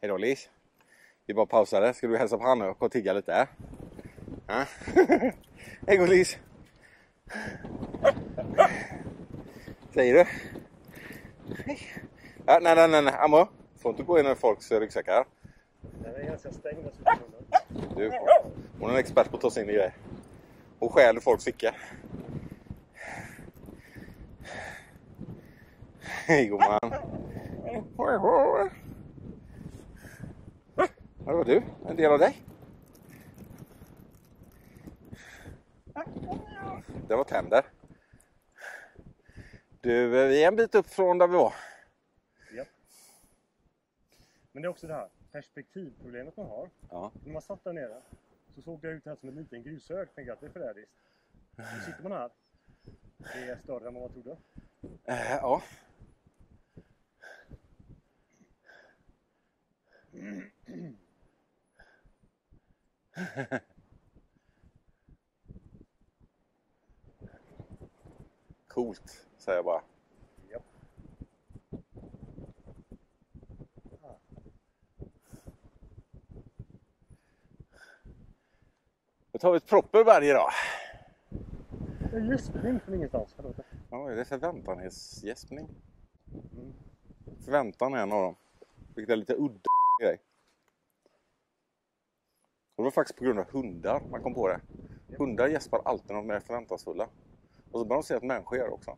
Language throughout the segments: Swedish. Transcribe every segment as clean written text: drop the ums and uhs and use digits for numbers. Hej då Lis. Vi bara pausade. Ska du hälsa på Hanna och tigga lite? Ja. Hej då Lis. Säger du? Hej. Ja, nej. Aamu. Får inte gå in i folks ryggsäckar. Det är ganska stängd. Du, hon är en expert på att ta sig in i grejer. Och stjäl folks ficka. Hej god man. Ja, det var du, en del av dig. Det var tänder. Du, vi är en bit upp från där vi var. Ja. Men det är också det här perspektivproblemet man har. Ja. När man satt där nere så såg jag ut här som en liten grusög. Tänkte att det är förrädiskt. Nu sitter man här. Det är större än vad man trodde. Ja. Coolt, säger jag bara. Japp. Då tar vi ett proper varje dag. Det är gäspning från ingenstans. Ja, det är förväntanhetsgäspning. Mm. Förväntan är en av dem. Vilket är lite udda grej. Det var faktiskt på grund av hundar man kom på det. Hundar gäspar alltid när de är förväntansfulla. Och så börjar de se att människor gör också.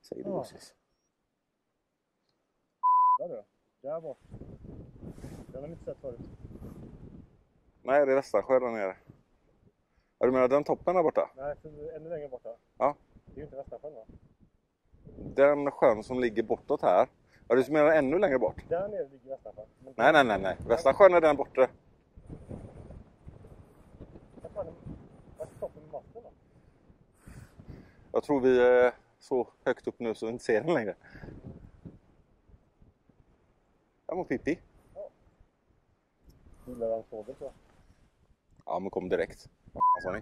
Säger du precis. Där du. Där bort. Den har inte sett förut. Nej, det är Västersjö där nere. Ja, du menar den toppen där borta? Nej, ännu längre borta. Ja. Det är ju inte Västersjön va? Den sjön som ligger bortåt här. Ja, du menar ännu längre bort? Där nere ligger Västersjön. Nej. Västersjön är den borta. Jag tror vi är så högt upp nu så vi inte ser den längre. Där var Pippi. Ja. Gillar han sover så? Ja, men kom direkt. Vad sa ni?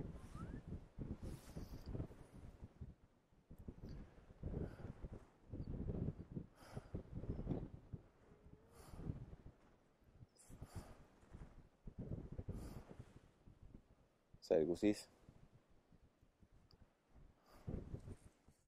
Säger du precis.